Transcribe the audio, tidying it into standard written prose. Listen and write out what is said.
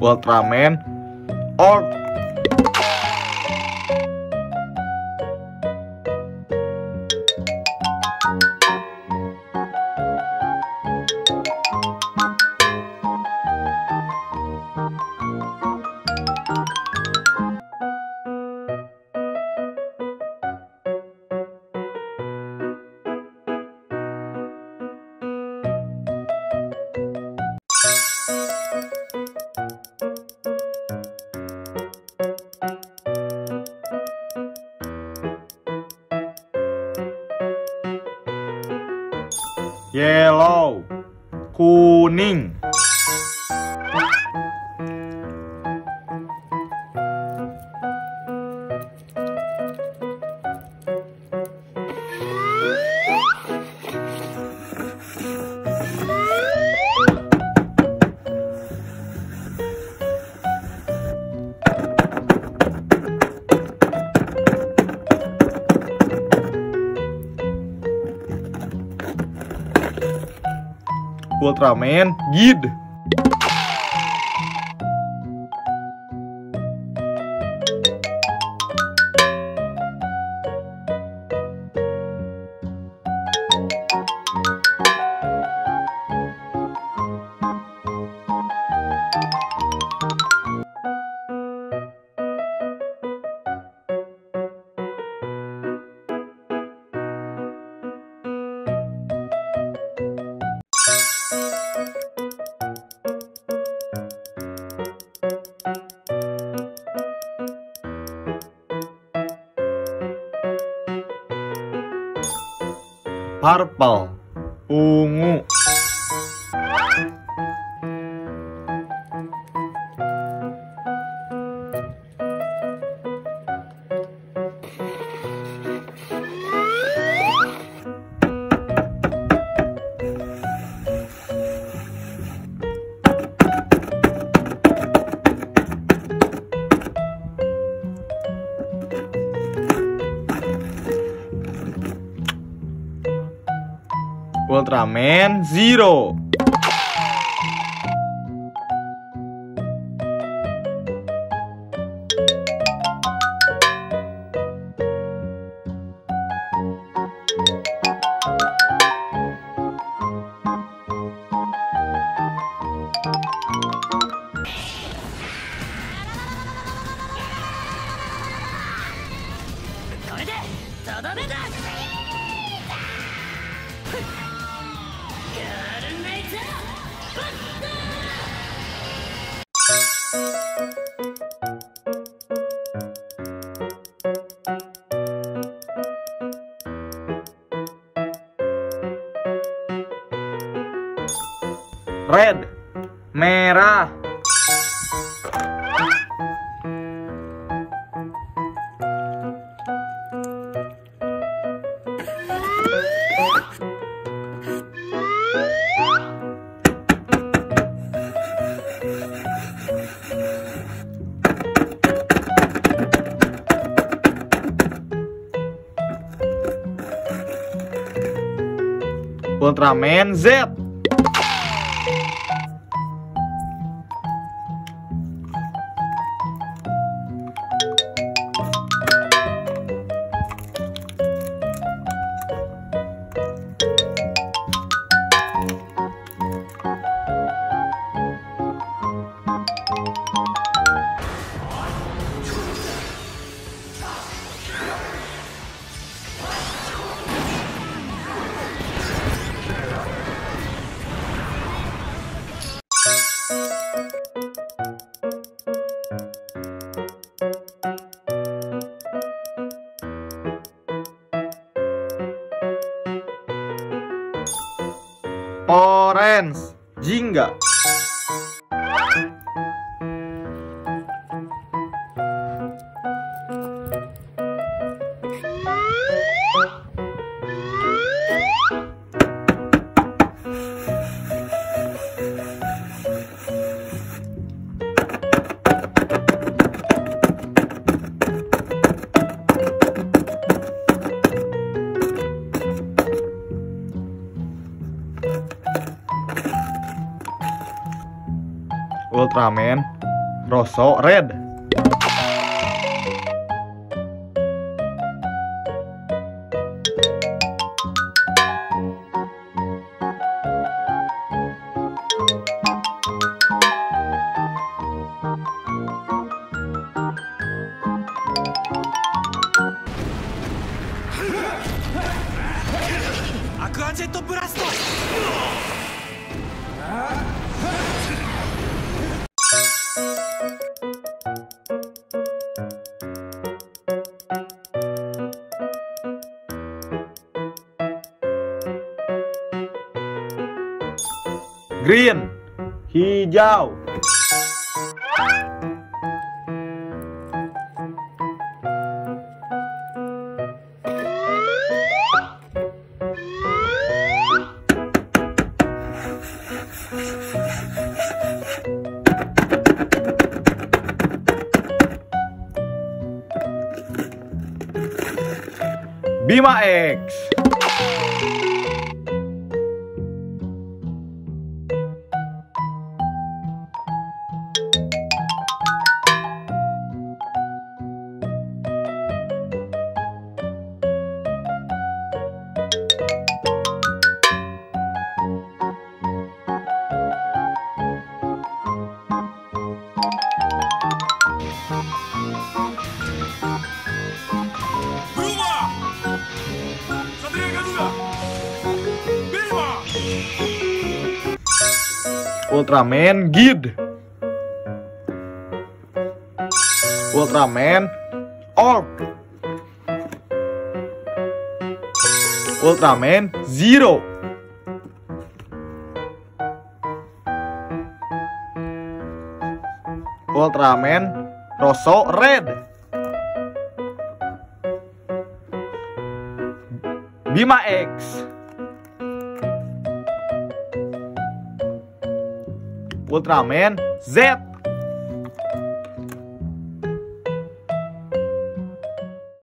Ultraman Orb. Yellow, kuning. Ultraman Geed. Purple, ungu. Ultraman Zero. Red, merah. Ultraman Z. Orange, jingga. Ultraman Rosso Red. Green, hijau. Bima X. Ultraman Geed, Ultraman Orb, Ultraman Zero, Ultraman Rosso Red, Bima X, Ultraman Z.